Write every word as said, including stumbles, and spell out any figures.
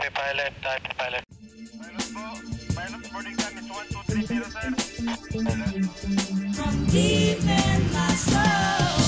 Type A pilot, type A pilot. Minus four, minus boarding time is one, two, three, zero, sir. From deep and last row.